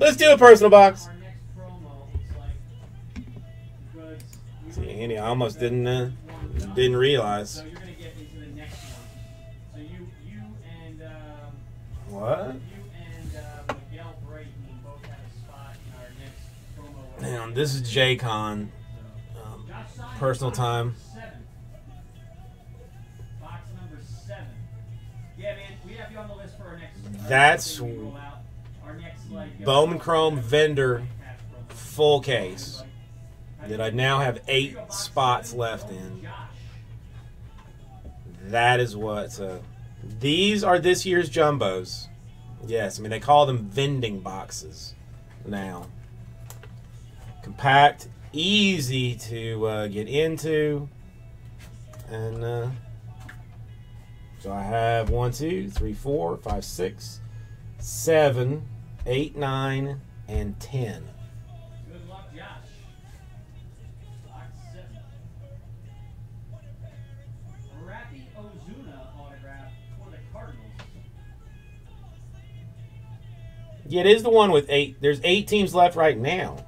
Let's do a personal box. See, Andy, I almost didn't realize. What? Now, this is J-Con. Personal time. Box number 7. Yeah, man, we have you on the list for our next. That's Bowman Chrome vendor full case that I now have 8 spots left in. That is what. These are this year's jumbos. Yes, I mean, they call them vending boxes now. Compact, easy to get into. And so I have 1, 2, 3, 4, 5, 6, 7, 8, 9, and 10. Good luck, Josh. Box 7. Marcell Ozuna autograph for the Cardinals. Yeah, it is the one with 8. There's 8 teams left right now.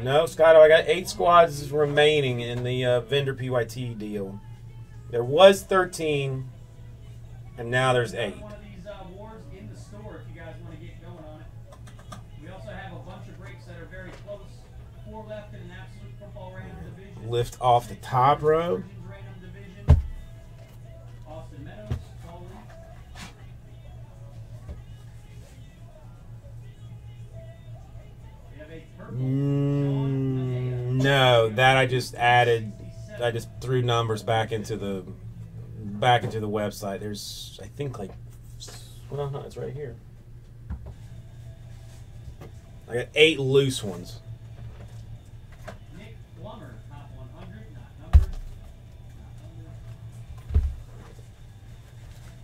No, Scotto, I got 8 squads remaining in the vendor PYT deal. There was 13, and now there's 8. One of these awards in the store if you guys want to get going on it. We also have a bunch of breaks that are very close. 4 left in an absolute football random division. Lift off the top row. No, that I just added. I just threw numbers back into the website. There's, I think, like, well, no, it's right here. I got 8 loose ones. Nick Plummer, top 100, not numbered.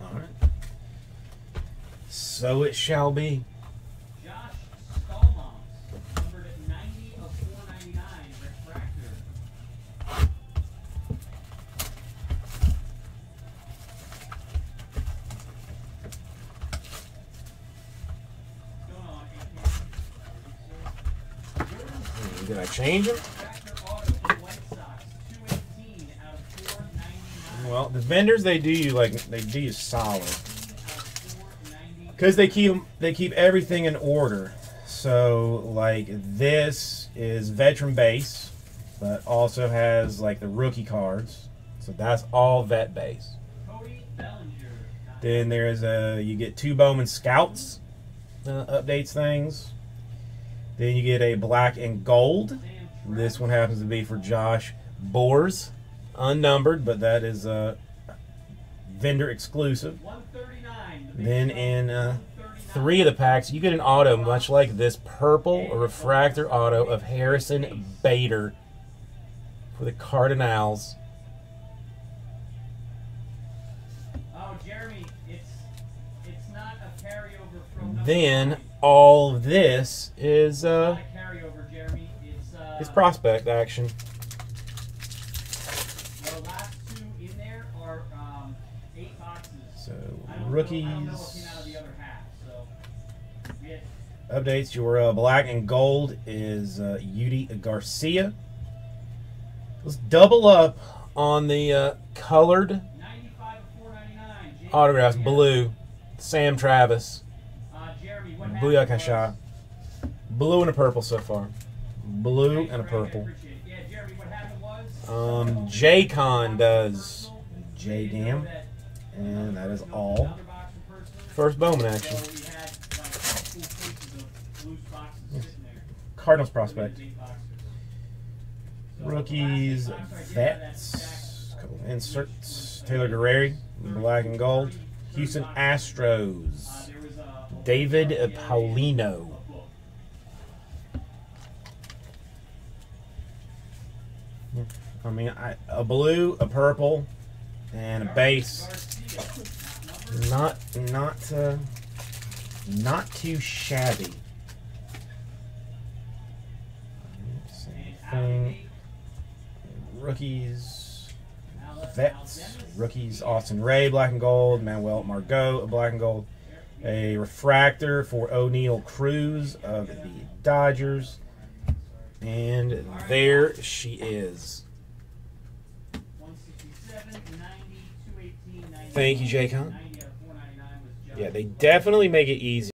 All right. So it shall be. Did I change them? Well, the vendors, they do you like, they do you solid, because they keep everything in order. So like this is veteran base, but also has like the rookie cards. So that's all vet base. Then there's you get 2 Bowman Scouts updates things. Then you get a black and gold. This one happens to be for Josh Boers, unnumbered, but that is a vendor exclusive. Then in 3 of the packs, you get an auto, much like this purple refractor auto of Harrison Bader for the Cardinals. Oh, Jeremy, it's not a carryover from. Then all this is carryover, Jeremy. It's prospect action. The last 2 in there are 8 boxes. So rookies. I don't know what came out of the other half, so yeah. Updates. Your black and gold is Yudi Garcia. Let's double up on the colored autographs. Blue, Sam Travis. Booyah Kasha. Blue and a purple so far. Blue and a purple. J-Con does J-Dam. And that is all. First Bowman action. Yes. Cardinals prospect. Rookies, vets. Couple inserts. Taylor Guerreri, black and gold. Houston Astros. David Paulino. I mean, a blue, a purple, and a base. Not too shabby. Same thing. Rookies, vets. Rookies, Austin Ray, black and gold. Manuel Margot, black and gold. A refractor for O'Neill Cruz of the Dodgers. And there she is. Thank you, J-Con. Yeah, they definitely make it easy.